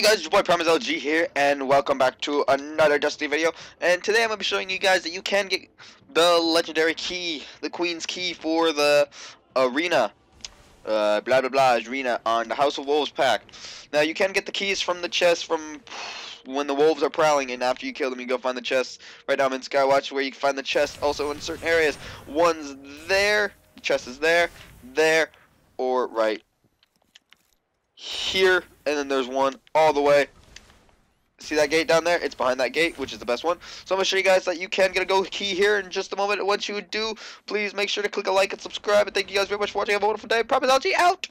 Hey guys, it's your boy Primuz_LG here, and welcome back to another Destiny video. And today I'm going to be showing you guys that you can get the legendary key, the Queen's Key for the arena, blah blah blah arena on the House of Wolves pack. Now you can get the keys from the chest from when the wolves are prowling, and after you kill them you go find the chest. Right now I'm in Skywatch where you can find the chest also in certain areas. One's there, the chest is there, or right here, and then there's one all the way. See that gate down there? It's behind that gate, which is the best one. So I'm gonna show you guys that you can get a gold key here in just a moment. Once you do, please make sure to click a like and subscribe, and thank you guys very much for watching. Have a wonderful day. Primuz_LG out.